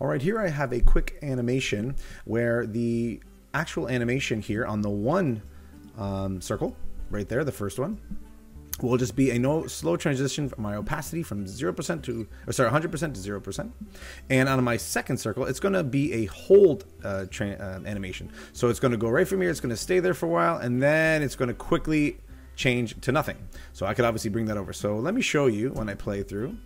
All right, here I have a quick animation where the actual animation here on the one circle right there, the first one, will just be a slow transition from my opacity from 0% to, or sorry, 100% to 0%. And on my second circle, it's gonna be a hold animation. So it's gonna go right from here, it's gonna stay there for a while, and then it's gonna quickly change to nothing. So I could obviously bring that over. So let me show you when I play through.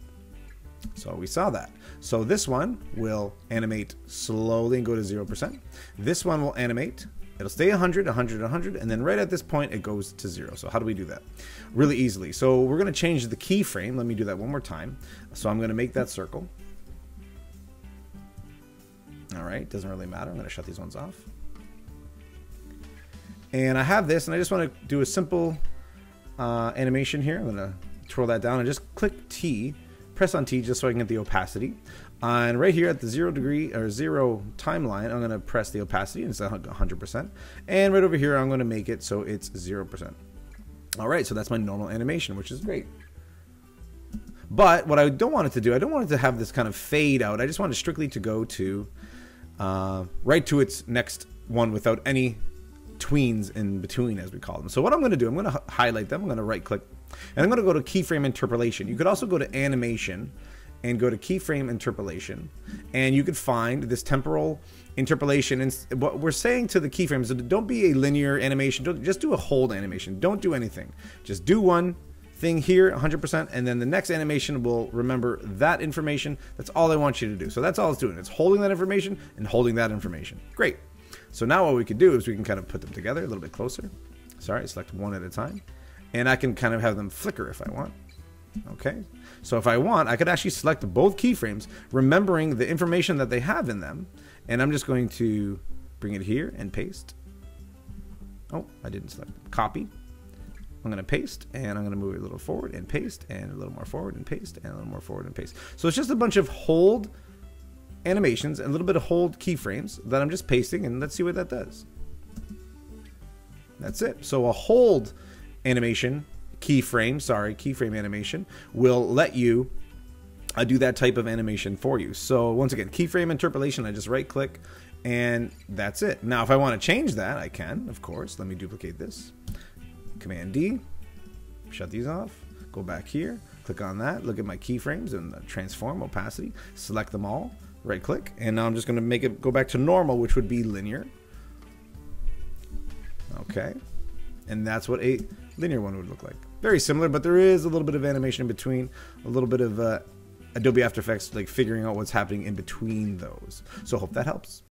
So we saw that. So this one will animate slowly and go to 0%. This one will animate, it'll stay 100, 100, 100, and then right at this point it goes to 0. So how do we do that? Really easily. So we're going to change the keyframe. Let me do that one more time. So I'm going to make that circle. All right, doesn't really matter. I'm going to shut these ones off. And I have this, and I just want to do a simple animation here. I'm going to twirl that down and just click T. Press on T just so I can get the opacity. And right here at the 0 degree or 0 timeline, I'm gonna press the opacity and it's 100%. And right over here, I'm gonna make it so it's 0%. All right, so that's my normal animation, which is great. But what I don't want it to do, I don't want it to have this kind of fade out. I just want it strictly to go to, right to its next one without any tweens in between, as we call them. So what I'm going to do, I'm going to highlight them, I'm going to right click, and I'm going to go to keyframe interpolation. You could also go to animation and go to keyframe interpolation, and you could find this temporal interpolation. And what we're saying to the keyframes is don't be a linear animation, don't just do a hold animation, don't do anything, just do one thing here 100%, and then the next animation will remember that information. That's all I want you to do. So that's all it's doing, it's holding that information and holding that information. Great. So now what we could do is we can kind of put them together a little bit closer. Sorry, select one at a time. And I can kind of have them flicker if I want. Okay. So if I want, I could actually select both keyframes, remembering the information that they have in them. And I'm just going to bring it here and paste. Oh, I didn't select copy. I'm going to paste, and I'm going to move it a little forward and paste, and a little more forward and paste, and a little more forward and paste. So it's just a bunch of hold animations and a little bit of hold keyframes that I'm just pasting, and let's see what that does. That's it. So a hold animation keyframe animation will let you do that type of animation for you. So once again, keyframe interpolation, I just right click, and that's it. Now if I want to change that, I can, of course. Let me duplicate this, Command D, shut these off, go back here, click on that, look at my keyframes and transform opacity, select them all, right click, and now I'm just going to make it go back to normal, which would be linear. Okay, and that's what a linear one would look like. Very similar, but there is a little bit of animation in between, a little bit of Adobe After Effects, like figuring out what's happening in between those. So hope that helps.